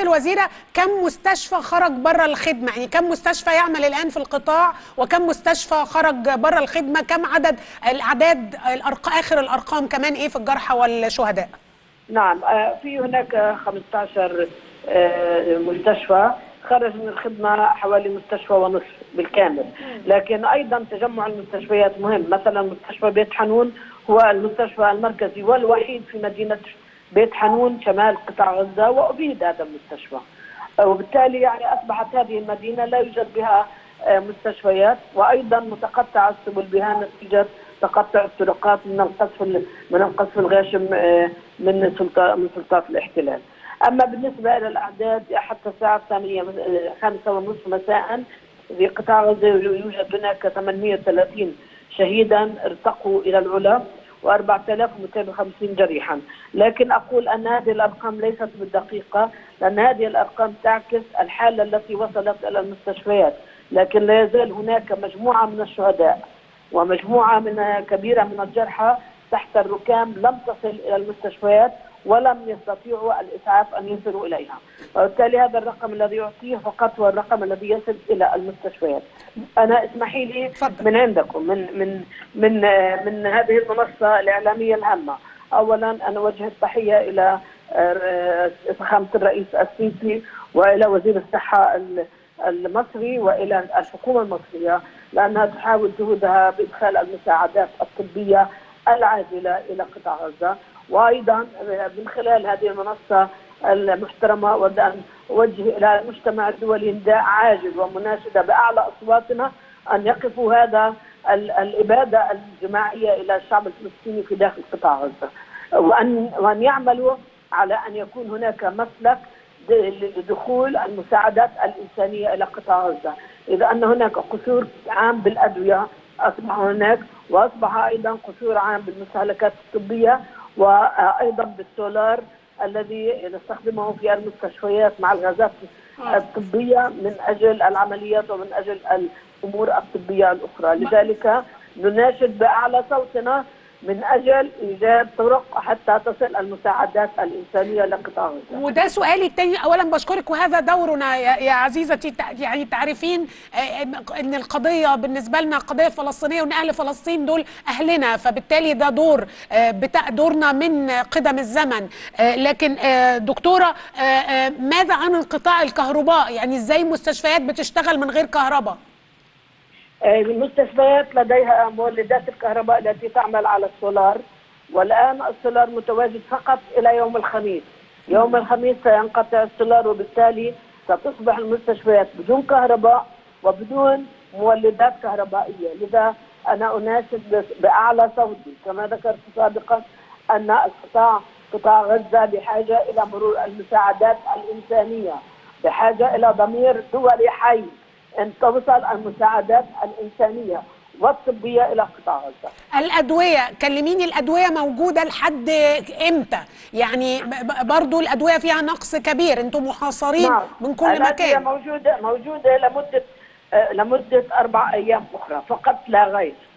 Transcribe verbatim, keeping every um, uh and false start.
سياده الوزيره كم مستشفى خرج بره الخدمه؟ يعني كم مستشفى يعمل الان في القطاع وكم مستشفى خرج بره الخدمه؟ كم عدد الاعداد الأرق... اخر الارقام كمان ايه في الجرحى والشهداء؟ نعم، في هناك خمسة عشر مستشفى خرج من الخدمه، حوالي مستشفى ونصف بالكامل، لكن ايضا تجمع المستشفيات مهم. مثلا مستشفى بيت حنون هو المستشفى المركزي والوحيد في مدينه بيت حنون شمال قطاع غزه، وأبيد هذا المستشفى، وبالتالي يعني اصبحت هذه المدينه لا يوجد بها مستشفيات، وايضا متقطعه السبل بها نتيجه تقطع الطرقات من القصف من القصف الغاشم من سلطات من سلطات الاحتلال. اما بالنسبه الى الاعداد حتى الساعه الثانيه خمسة ونصف مساء في قطاع غزه يوجد هناك ثمانمئة وثلاثين شهيدا ارتقوا الى العلا وأربعة آلاف ومئتين وخمسين جريحا، لكن اقول ان هذه الارقام ليست بالدقيقه، لان هذه الارقام تعكس الحاله التي وصلت الى المستشفيات، لكن لا يزال هناك مجموعه من الشهداء ومجموعه من كبيره من الجرحى تحت الركام لم تصل الى المستشفيات ولم يستطيعوا الاسعاف ان يصلوا اليها، وبالتالي هذا الرقم الذي يعطيه فقط هو الرقم الذي يصل الى المستشفيات. انا اسمحي لي من عندكم من من من من هذه المنصه الاعلاميه الهامه، اولا انا اوجه التحيه الى فخامه الرئيس السيسي والى وزير الصحه المصري والى الحكومه المصريه، لانها تحاول جهودها بادخال المساعدات الطبيه العاجله الى قطاع غزه، وايضا من خلال هذه المنصه المحترمه اود ان اوجه الى المجتمع الدولي نداء عاجل ومناشده باعلى اصواتنا ان يقفوا هذا الاباده الجماعيه الى الشعب الفلسطيني في داخل قطاع غزه، وان وان يعملوا على ان يكون هناك مسلك لدخول المساعدات الانسانيه الى قطاع غزه، اذ ان هناك قصور عام بالادويه اصبح هناك، واصبح ايضا قصور عام بالمستهلكات الطبيه، وايضا بالسولار الذي نستخدمه في المستشفيات مع الغازات الطبيه من اجل العمليات ومن اجل الامور الطبيه الاخرى. لذلك نناشد باعلى صوتنا من اجل ايجاد طرق حتى تصل المساعدات الانسانيه لقطاع غزه. وده سؤالي الثاني، اولا بشكرك وهذا دورنا يا عزيزتي، يعني تعرفين ان القضيه بالنسبه لنا قضيه فلسطينيه، وان اهل فلسطين دول اهلنا، فبالتالي ده دور دورنا من قدم الزمن. لكن دكتوره، ماذا عن انقطاع الكهرباء؟ يعني ازاي المستشفيات بتشتغل من غير كهرباء؟ المستشفيات لديها مولدات الكهرباء التي تعمل على السولار، والآن السولار متواجد فقط إلى يوم الخميس. يوم الخميس سينقطع السولار، وبالتالي ستصبح المستشفيات بدون كهرباء وبدون مولدات كهربائية. لذا أنا أناشد بأعلى صوتي كما ذكرت سابقا أن قطاع قطاع غزة بحاجة إلى مرور المساعدات الإنسانية، بحاجة إلى ضمير دولي حي أن توصل المساعدات الإنسانية والطبية إلى قطاع غزة. الأدوية، كلميني الأدوية موجودة لحد إمتى؟ يعني برضو الأدوية فيها نقص كبير، أنتم محاصرين نعم. من كل الأدوية مكان. الأدوية موجودة موجودة لمدة لمدة أربع أيام أخرى فقط لا غير.